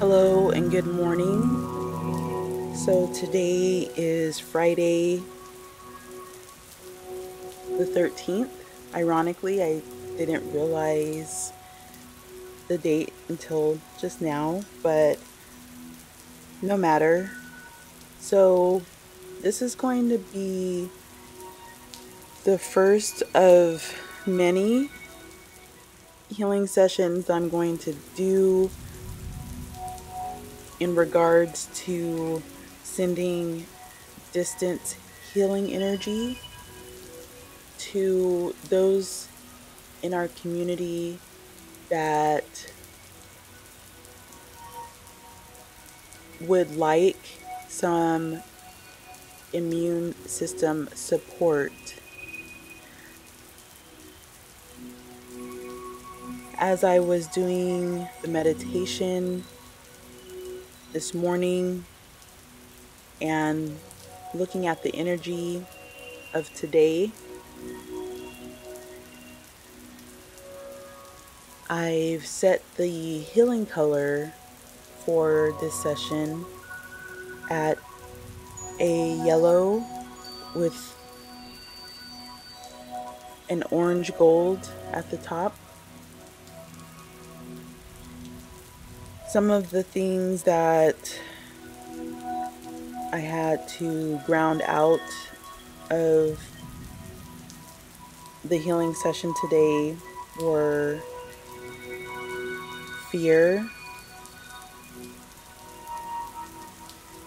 Hello and good morning. So today is Friday the 13th. Ironically, I didn't realize the date until just now, but no matter. So this is going to be the first of many healing sessions I'm going to do in regards to sending distance healing energy to those in our community that would like some immune system support. As I was doing the meditation this morning and looking at the energy of today, I've set the healing color for this session at a yellow with an orange gold at the top. Some of the things that I had to ground out of the healing session today were fear,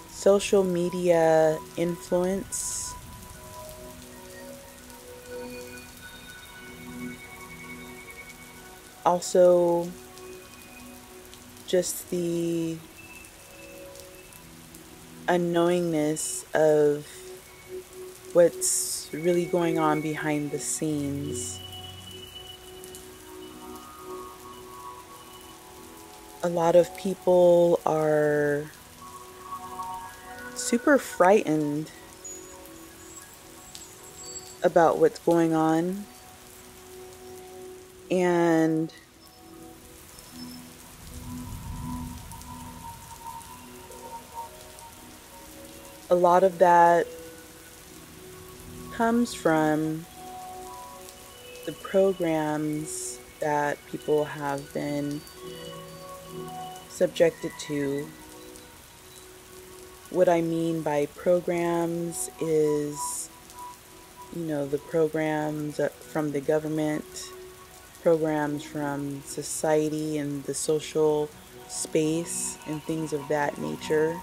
social media influence, also just the unknowingness of what's really going on behind the scenes. A lot of people are super frightened about what's going on, and a lot of that comes from the programs that people have been subjected to. What I mean by programs is, you know, the programs from the government, programs from society and the social space and things of that nature.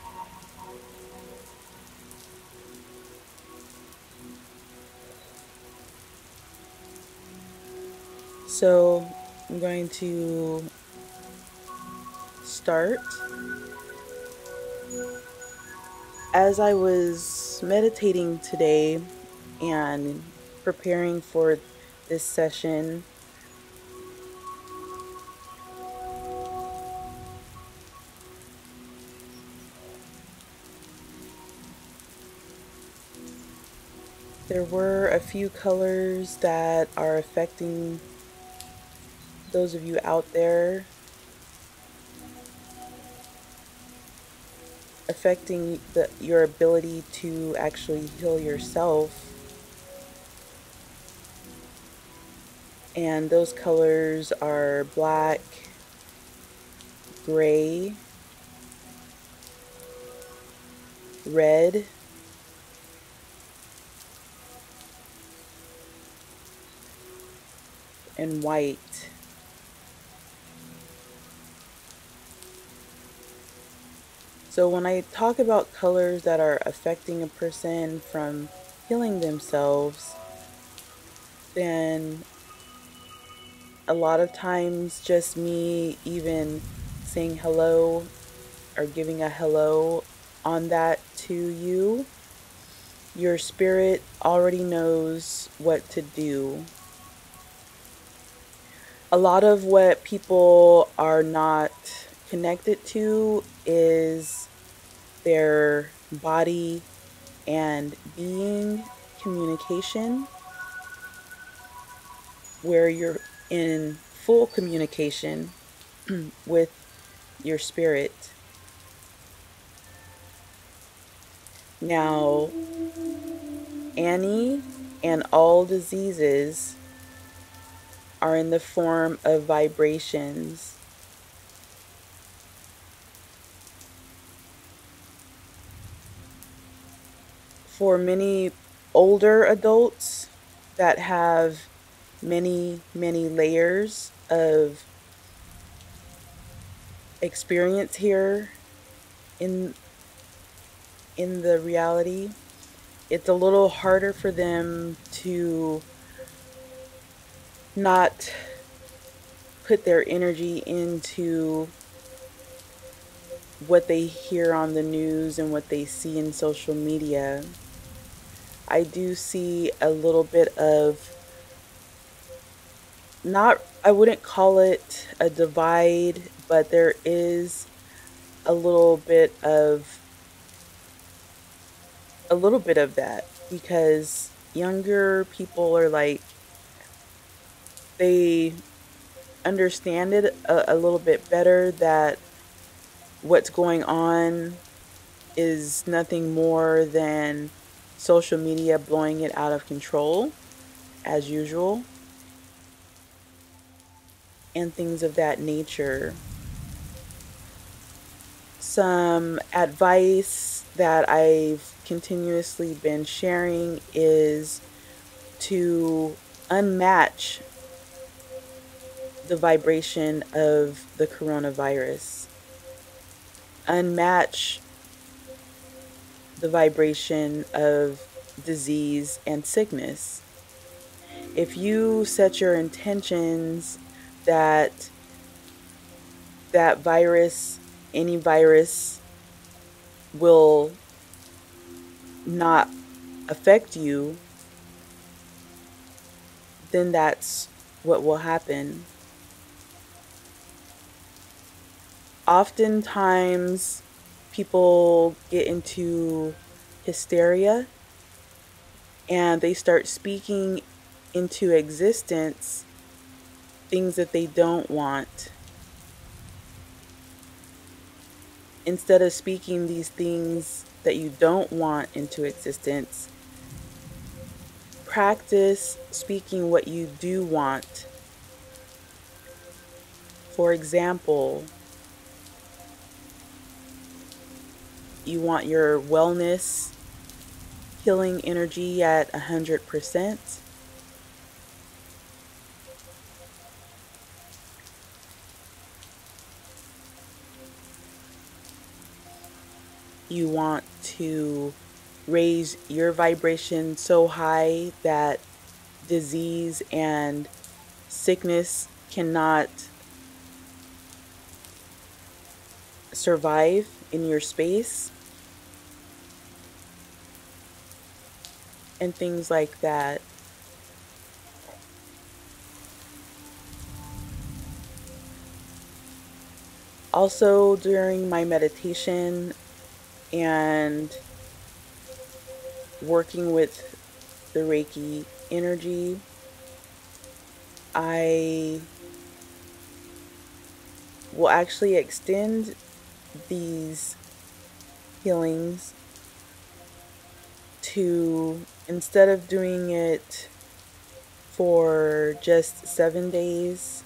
So I'm going to start. As I was meditating today and preparing for this session, there were a few colors that are affecting those of you out there, affecting your ability to actually heal yourself. And those colors are black, gray, red, and white. So when I talk about colors that are affecting a person from healing themselves, then a lot of times just me even saying hello or giving a hello on that to you, your spirit already knows what to do. A lot of what people are not connected to is their body and being communication, where you're in full communication with your spirit. Now, any and all diseases are in the form of vibrations. For many older adults that have many layers of experience here in the reality, it's a little harder for them to not put their energy into what they hear on the news and what they see in social media. I do see a little bit of, not, I wouldn't call it a divide, but there is a little bit of that, because younger people are like, they understand it a little bit better, that what's going on is nothing more than social media blowing it out of control as usual and things of that nature. Some advice that I've continuously been sharing is to unmatch the vibration of the coronavirus. Unmatch the vibration of disease and sickness. If you set your intentions that that virus, any virus, will not affect you, then that's what will happen. Oftentimes, people get into hysteria and they start speaking into existence things that they don't want. Instead of speaking these things that you don't want into existence, practice speaking what you do want. For example, you want your wellness, healing energy at 100%. You want to raise your vibration so high that disease and sickness cannot survive in your space and things like that. Also, during my meditation and working with the Reiki energy, I will actually extend these healings to, instead of doing it for just 7 days,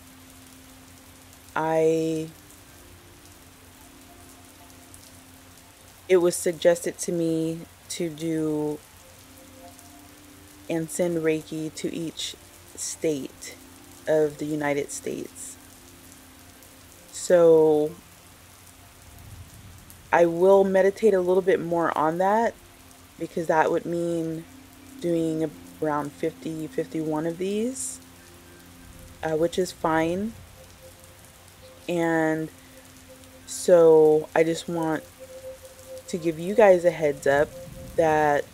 it was suggested to me to do and send Reiki to each state of the United States. So I will meditate a little bit more on that, because that would mean doing around 50, 51 of these, which is fine. And so I just want to give you guys a heads up that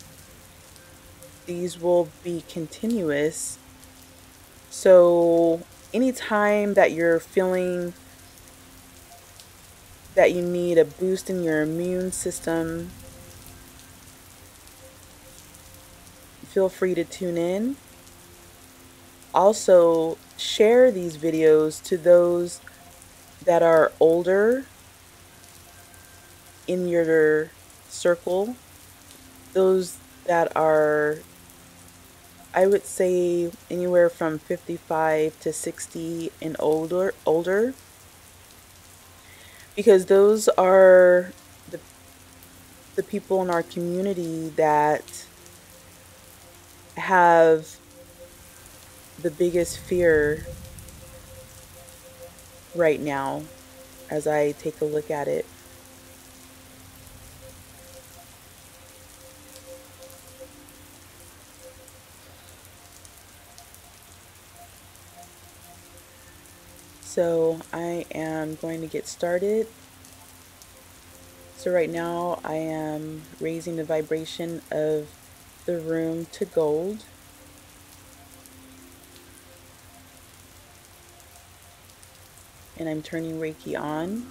these will be continuous. So anytime that you're feeling that you need a boost in your immune system, feel free to tune in. Also, share these videos to those that are older in your circle those that are, I would say, anywhere from 55 to 60 and older, because those are the people in our community that have the biggest fear right now as I take a look at it. So I am going to get started. So right now I am raising the vibration of the room to gold. And I'm turning Reiki on.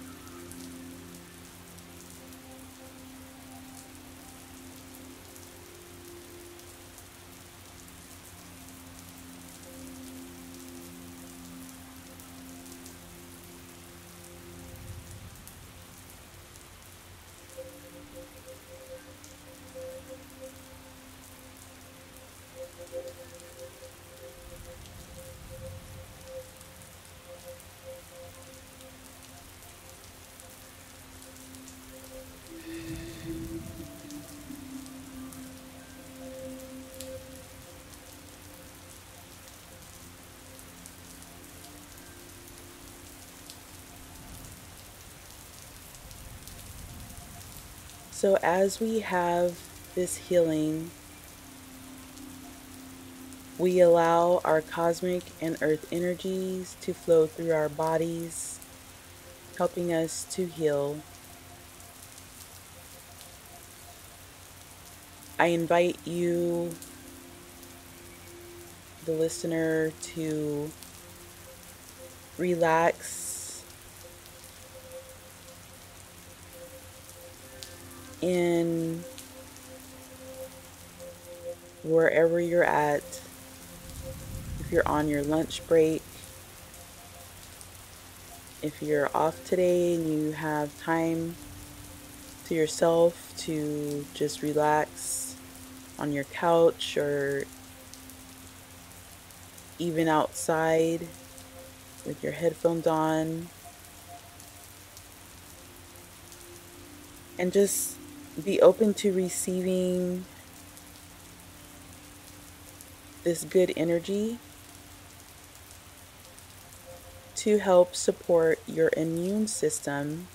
So as we have this healing, we allow our cosmic and earth energies to flow through our bodies, helping us to heal. I invite you, the listener, to relax in wherever you're at. If you're on your lunch break, if you're off today and you have time to yourself to just relax on your couch or even outside with your headphones on, and just be open to receiving this good energy to help support your immune system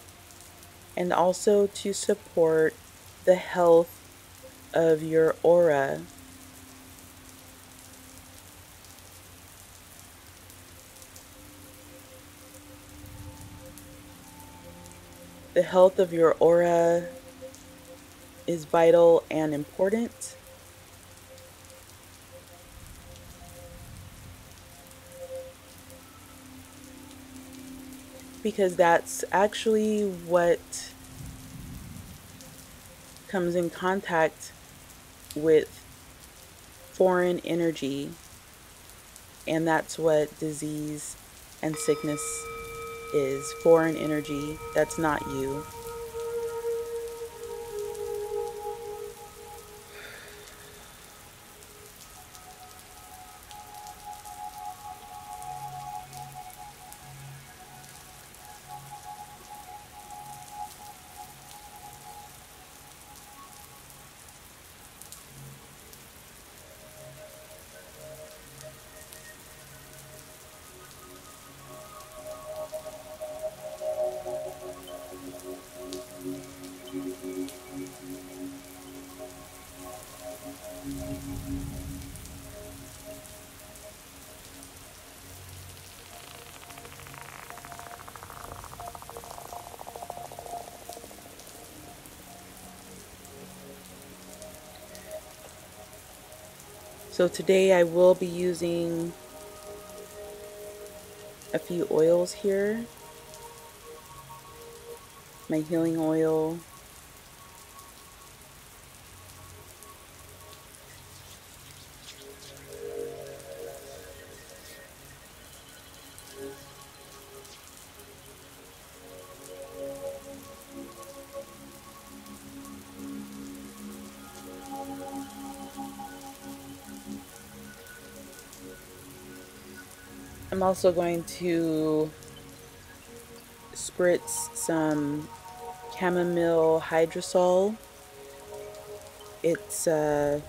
and also to support the health of your aura. The health of your aura is vital and important. Because that's actually what comes in contact with foreign energy. And that's what disease and sickness is. Foreign energy that's not you. So today I will be using a few oils here. My healing oil, I'm also going to spritz some chamomile hydrosol. It's going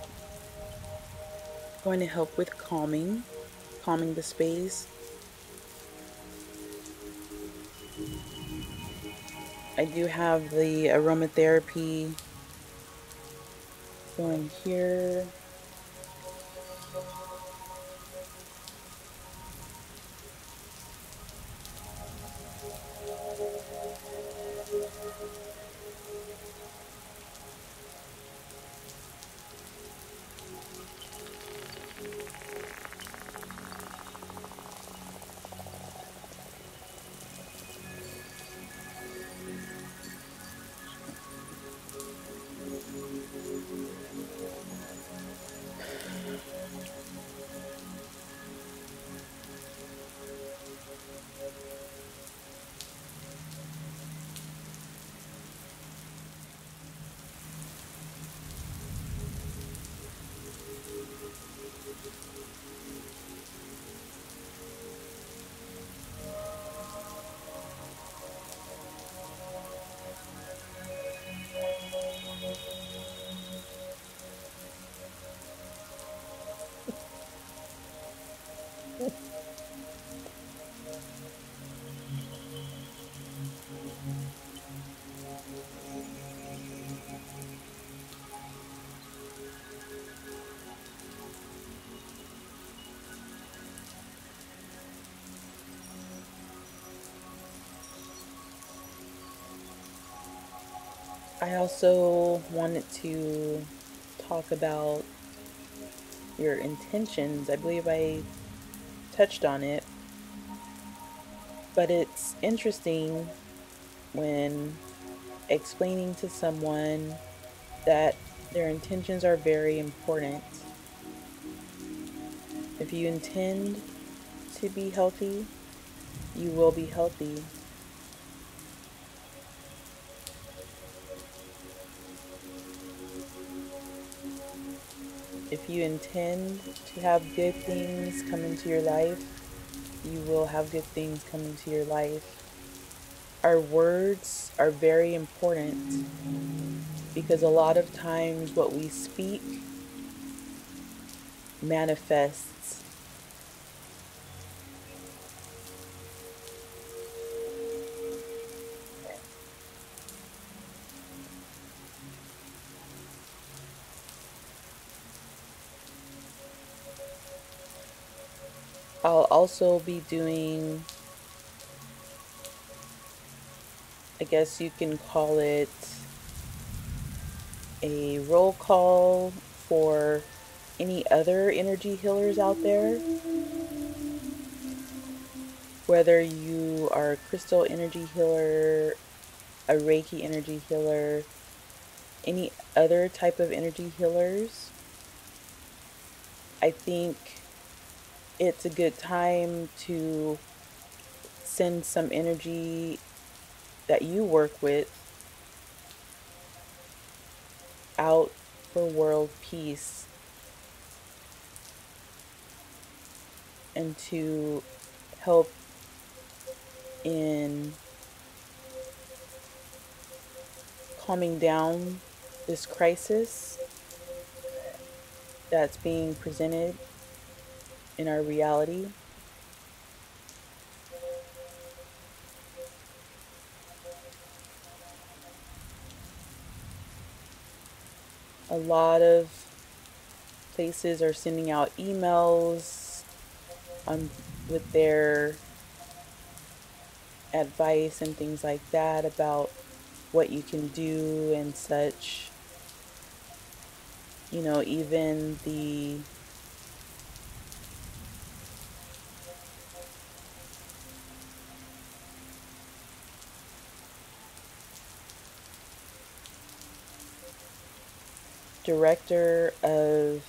to help with calming the space. I do have the aromatherapy going here. I also wanted to talk about your intentions. I believe I touched on it, but it's interesting when explaining to someone that their intentions are very important. If you intend to be healthy, you will be healthy. If you intend to have good things come into your life, you will have good things come into your life. Our words are very important because a lot of times what we speak manifests. I'll also be doing, I guess you can call it a roll call for any other energy healers out there. Whether you are a crystal energy healer, a Reiki energy healer, any other type of energy healers, I think it's a good time to send some energy that you work with out for world peace and to help in calming down this crisis that's being presented in our reality. A lot of places are sending out emails with their advice and things like that about what you can do and such. You know, even the director of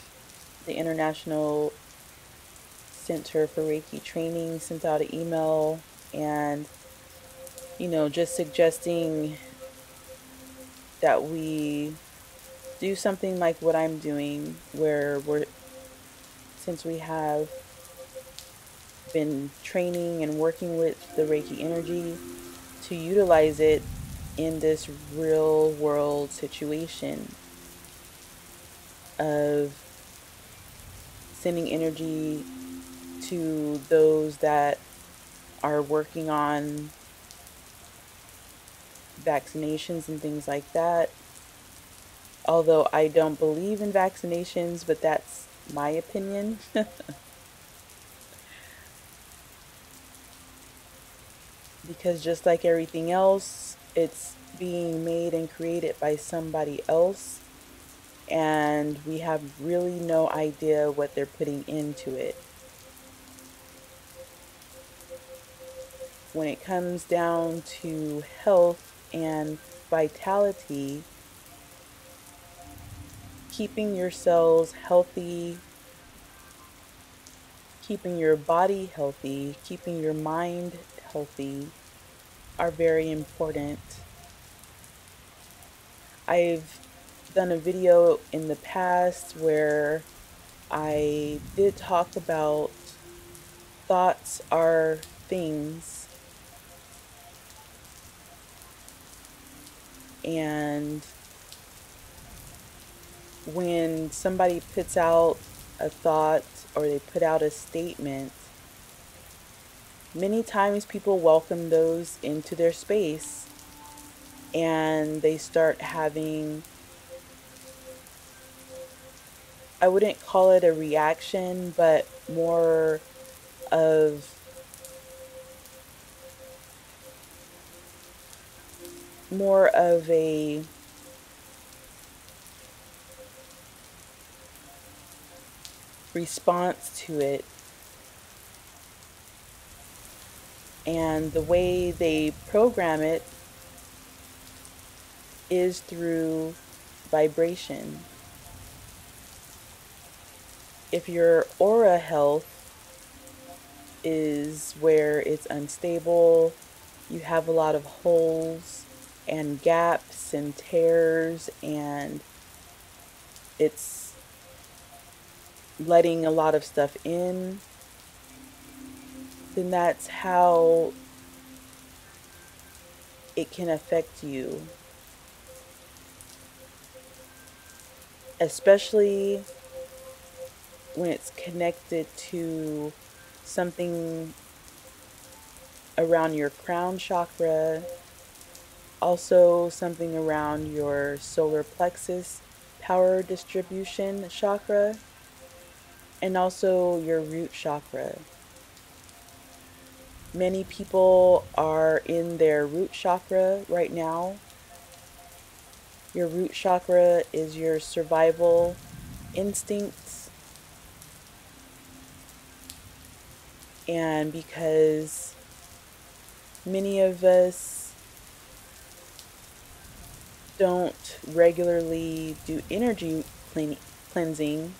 the International Center for Reiki Training sent out an email and, you know, just suggesting that we do something like what I'm doing, where since we have been training and working with the Reiki energy to utilize it in this real world situation of sending energy to those that are working on vaccinations and things like that. Although I don't believe in vaccinations, but that's my opinion. Because just like everything else, it's being made and created by somebody else, and we have really no idea what they're putting into it. When it comes down to health and vitality, keeping yourselves healthy, keeping your body healthy, keeping your mind healthy are very important. I've done a video in the past where I did talk about thoughts are things, and when somebody puts out a thought or they put out a statement, many times people welcome those into their space and they start having, I wouldn't call it a reaction, but more of a response to it. And the way they program it is through vibration. If your aura health is where it's unstable, you have a lot of holes and gaps and tears, and it's letting a lot of stuff in, then that's how it can affect you. Especially when it's connected to something around your crown chakra, also something around your solar plexus power distribution chakra, and also your root chakra. Many people are in their root chakra right now. Your root chakra is your survival instincts. And because many of us don't regularly do energy cleansing,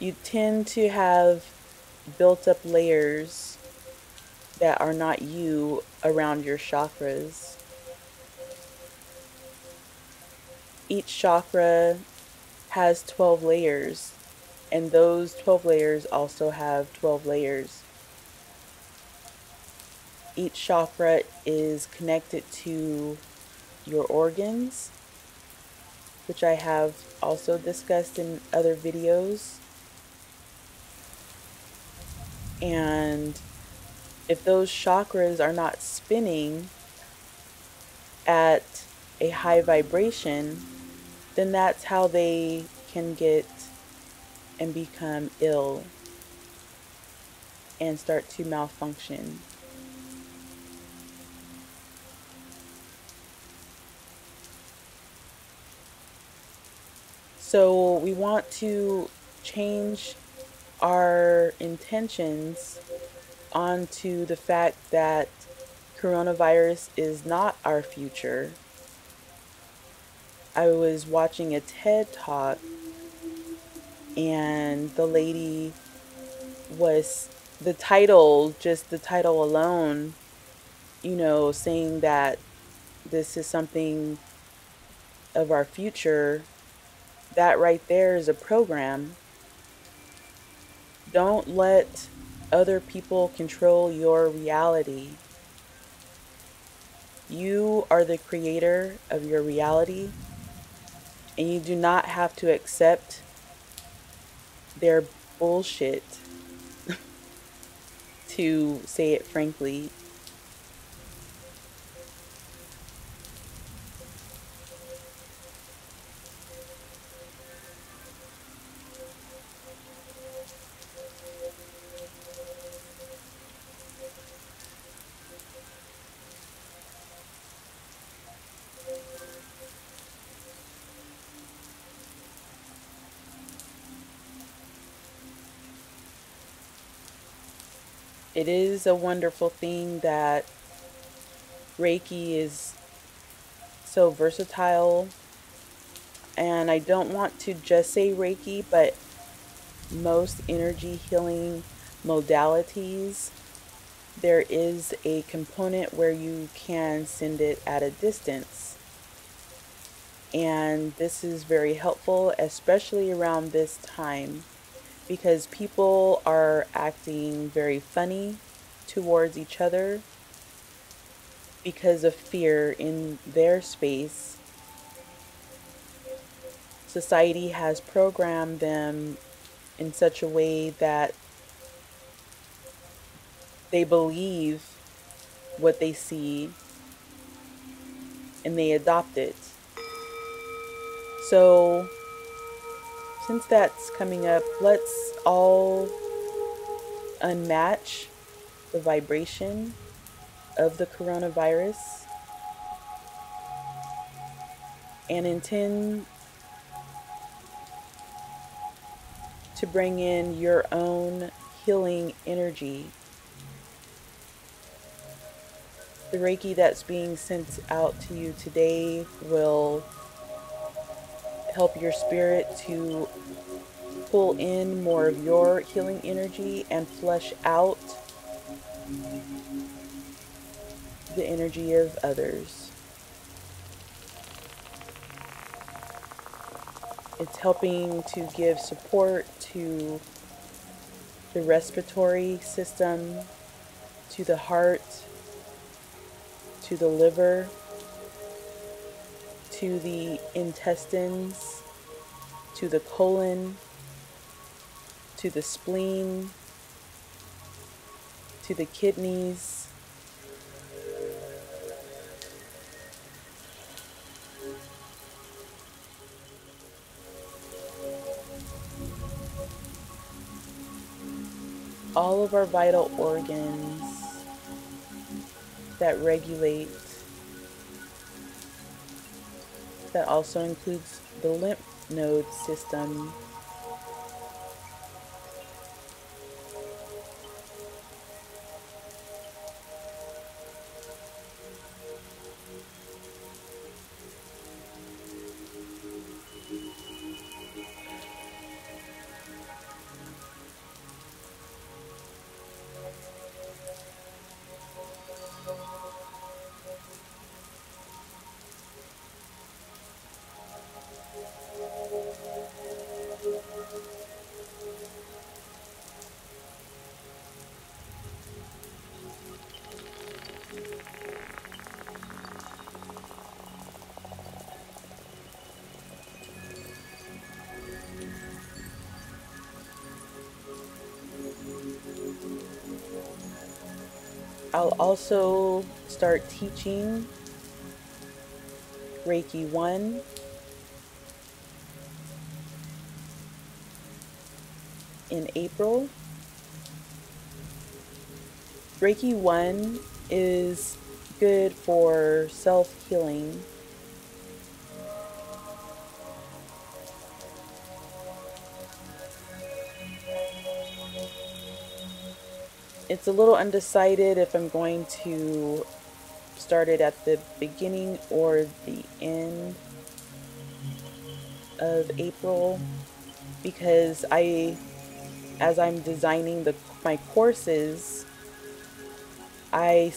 you tend to have built up layers that are not you around your chakras. Each chakra has 12 layers, and those 12 layers also have 12 layers. Each chakra is connected to your organs, which I have also discussed in other videos. And if those chakras are not spinning at a high vibration, then that's how they can get and become ill and start to malfunction. So we want to change our intentions onto the fact that coronavirus is not our future. I was watching a TED talk, and the lady was, the title alone, you know, saying that this is something of our future. That right there is a program. Don't let other people control your reality. You are the creator of your reality, and you do not have to accept their bullshit, to say it frankly. It is a wonderful thing that Reiki is so versatile, and I don't want to just say Reiki, but most energy healing modalities, there is a component where you can send it at a distance. And this is very helpful, especially around this time, because people are acting very funny towards each other because of fear in their space. Society has programmed them in such a way that they believe what they see and they adopt it. So since that's coming up, let's all unmatch the vibration of the coronavirus and intend to bring in your own healing energy. The Reiki that's being sent out to you today will help your spirit to pull in more of your healing energy and flush out the energy of others. It's helping to give support to the respiratory system, to the heart, to the liver, to the intestines, to the colon, to the spleen, to the kidneys. All of our vital organs that regulate. That also includes the lymph node system. I'll also start teaching Reiki 1. In April. Reiki 1 is good for self-healing. It's a little undecided if I'm going to start it at the beginning or the end of April, because as I'm designing my courses, I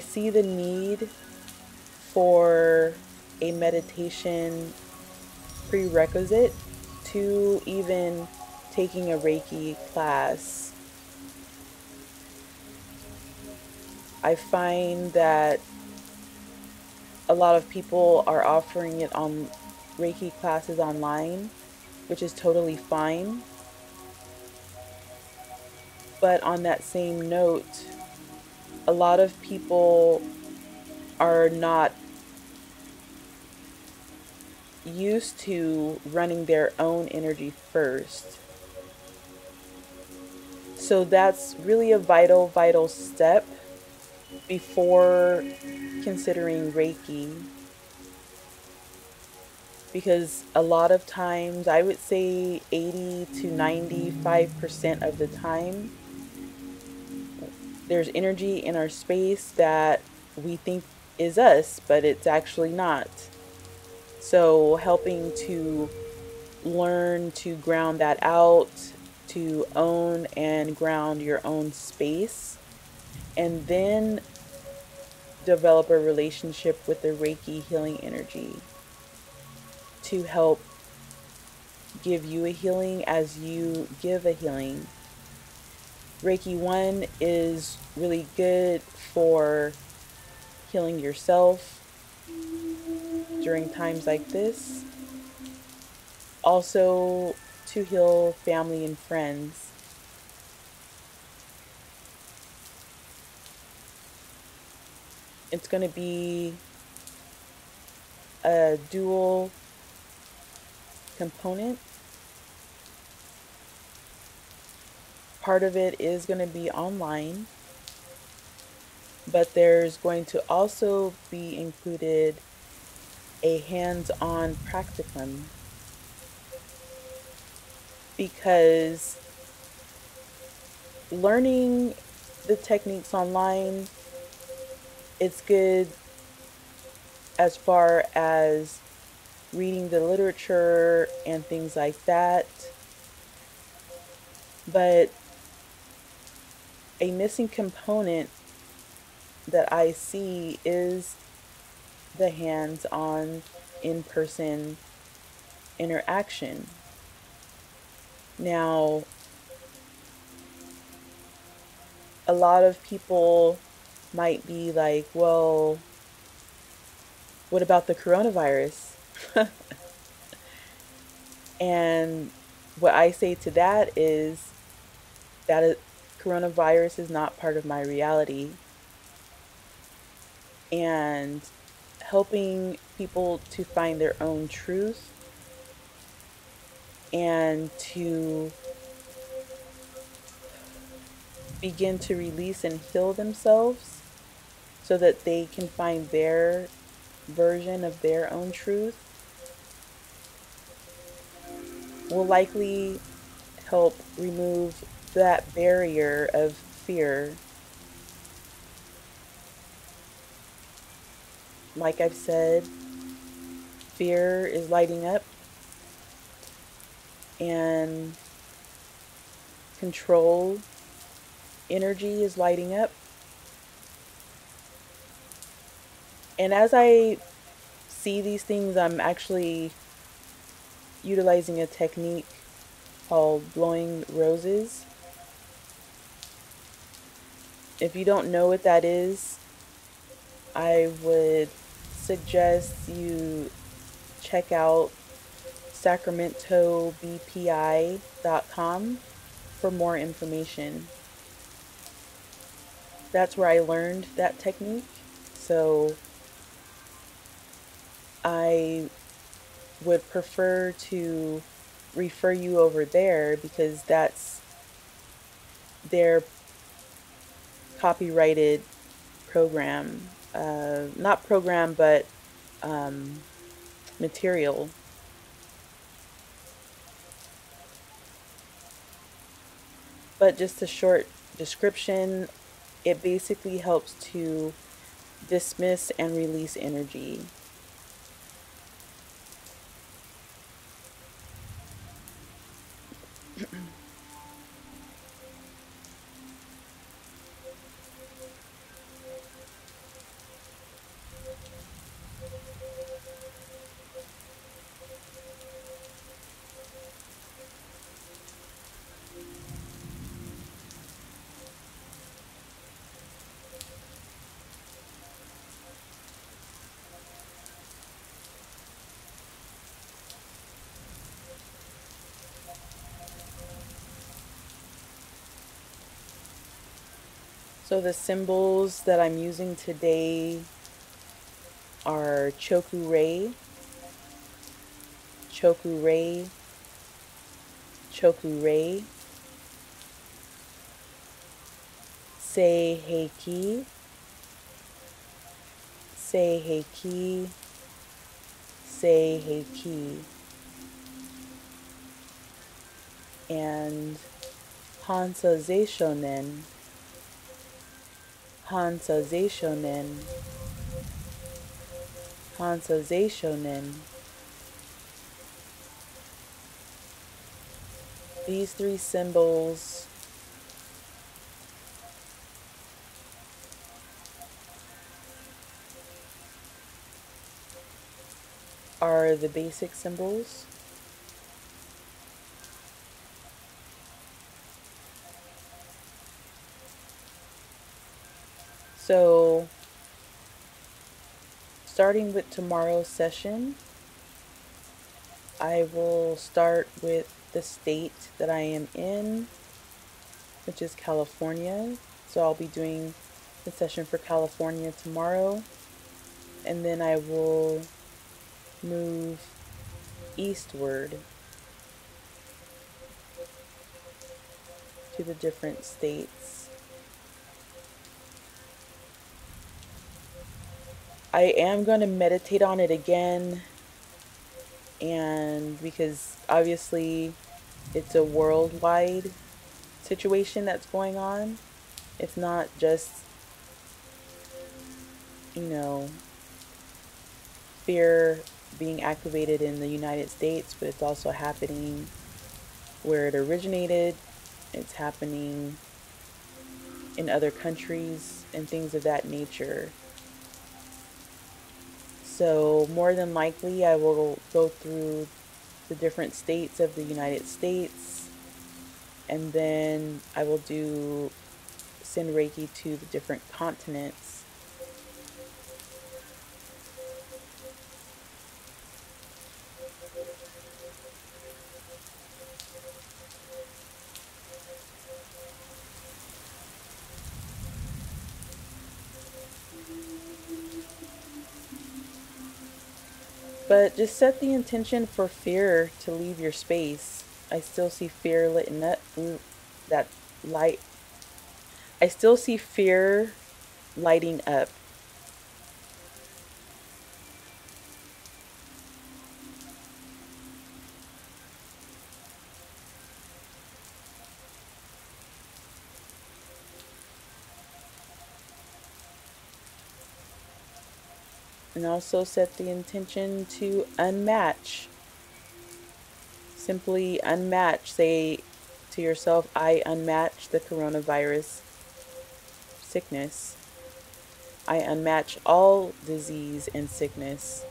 see the need for a meditation prerequisite to even taking a Reiki class. I find that a lot of people are offering it on Reiki classes online, which is totally fine. But on that same note, a lot of people are not used to running their own energy first. So that's really a vital, vital step before considering Reiki. Because a lot of times, I would say 80 to 95% of the time, there's energy in our space that we think is us, but it's actually not. So helping to learn to ground that out, to own and ground your own space, and then develop a relationship with the Reiki healing energy to help give you a healing as you give a healing. Reiki 1 is really good for healing yourself during times like this. Also to heal family and friends. It's going to be a dual component. Part of it is going to be online, but there's going to also be included a hands-on practicum, because learning the techniques online, it's good as far as reading the literature and things like that, but a missing component that I see is the hands-on, in-person interaction. Now, a lot of people might be like, well, what about the coronavirus? And what I say to that is that coronavirus is not part of my reality. And helping people to find their own truth and to begin to release and heal themselves so that they can find their version of their own truth will likely help remove that barrier of fear. Like I've said, fear is lighting up, and control energy is lighting up. And as I see these things, I'm actually utilizing a technique called blowing roses. If you don't know what that is, I would suggest you check out sacramentobpi.com for more information. That's where I learned that technique, so I would prefer to refer you over there, because that's their copyrighted program. Not program, but material. But just a short description, it basically helps to dismiss and release energy. So the symbols that I'm using today are Choku Rei, Choku Rei, Choku Rei, Sei Heiki, Sei Heiki, Sei Heiki, and Hansa Zeshonen, Hansa Zeshonen, Hansa Zeshonen. These three symbols are the basic symbols. So, starting with tomorrow's session, I will start with the state that I am in, which is California. So I'll be doing the session for California tomorrow, and then I will move eastward to the different states. I am going to meditate on it again, and because obviously it's a worldwide situation that's going on. It's not just, you know, fear being activated in the United States, but it's also happening where it originated. It's happening in other countries and things of that nature. So more than likely I will go through the different states of the United States, and then I will send Reiki to the different continents. But just set the intention for fear to leave your space. I still see fear lighting up that light. I still see fear lighting up. And also set the intention to unmatch. Simply unmatch. Say to yourself, I unmatch the coronavirus sickness. I unmatch all disease and sickness.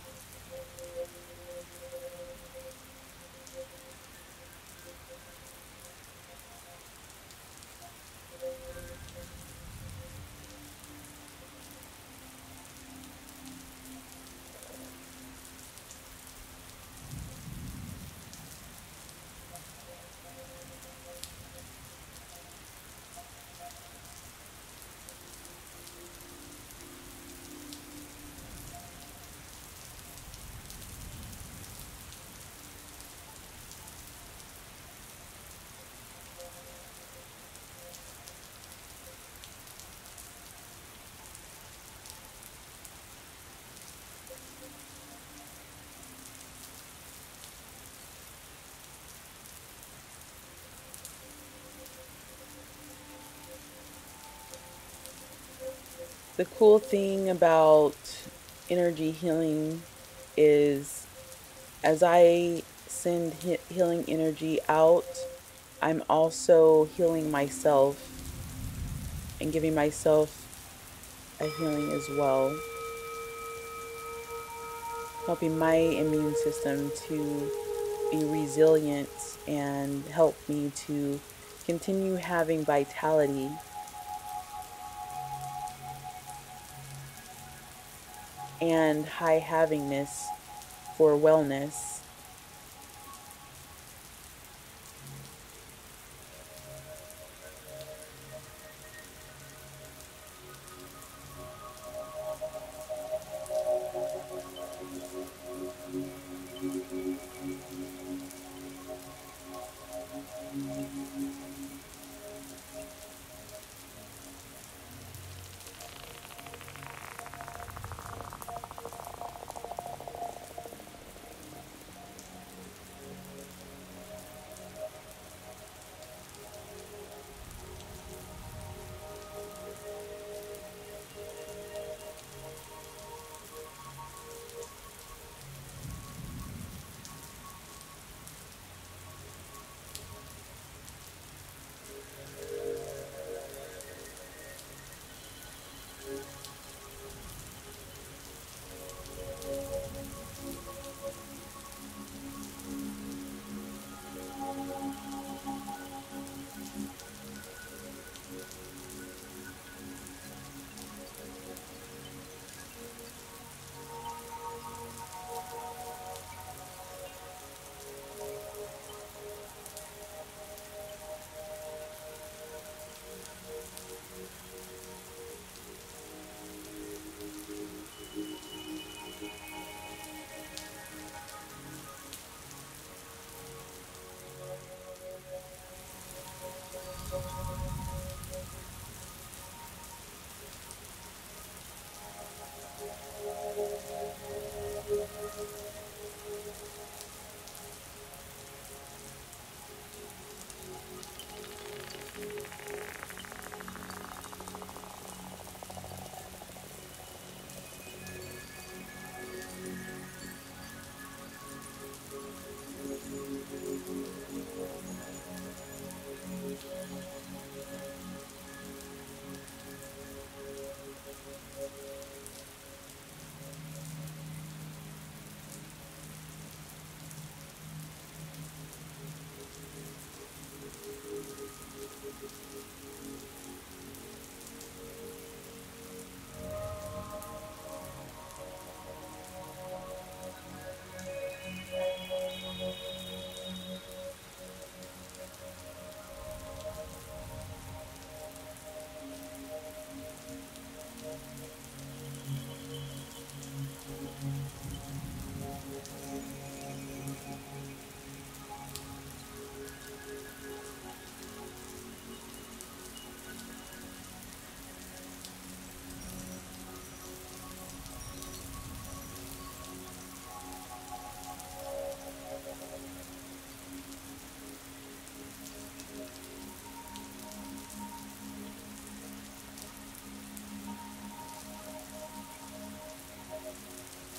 The cool thing about energy healing is, as I send healing energy out, I'm also healing myself and giving myself a healing as well, helping my immune system to be resilient and help me to continue having vitality. And high havingness for wellness.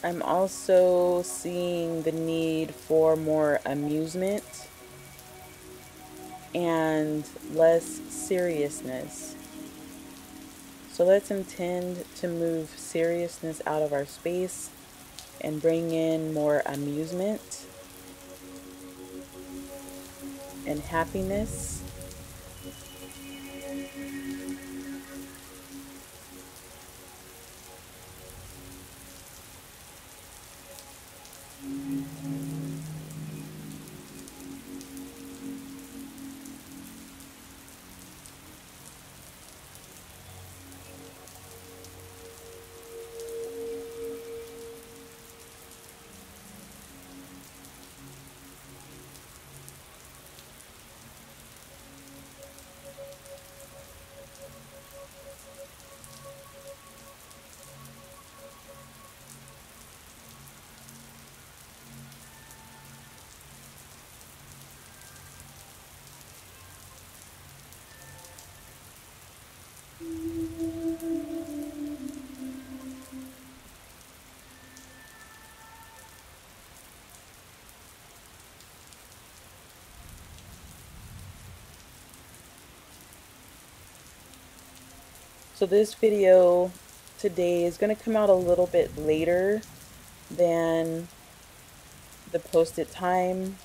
I'm also seeing the need for more amusement and less seriousness. So let's intend to move seriousness out of our space and bring in more amusement and happiness. So this video today is going to come out a little bit later than the posted time,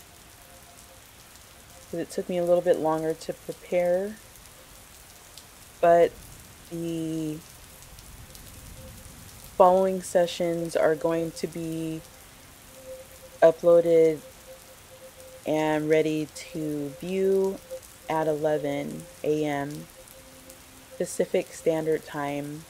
because it took me a little bit longer to prepare, but the following sessions are going to be uploaded and ready to view at 11 a.m. Pacific Standard Time.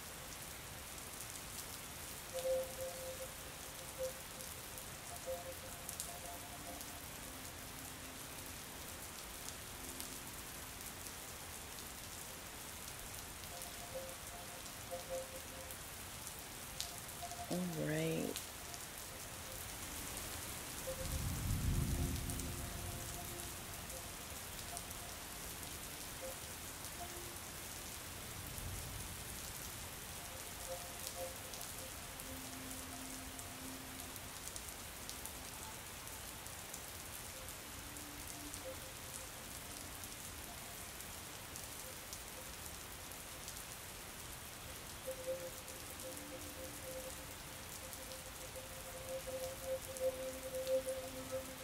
All right.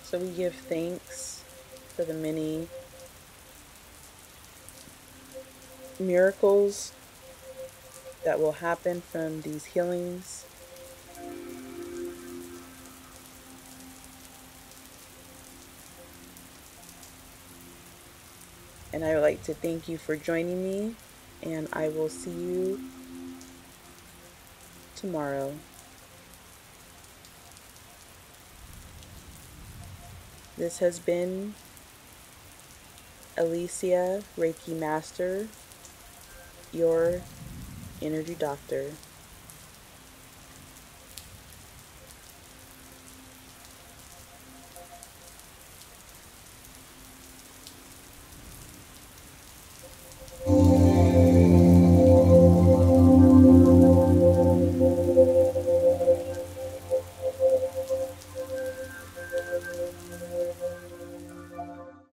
So we give thanks for the many miracles that will happen from these healings. And I would like to thank you for joining me, and I will see you tomorrow. This has been Alisia, Reiki Master, your energy doctor.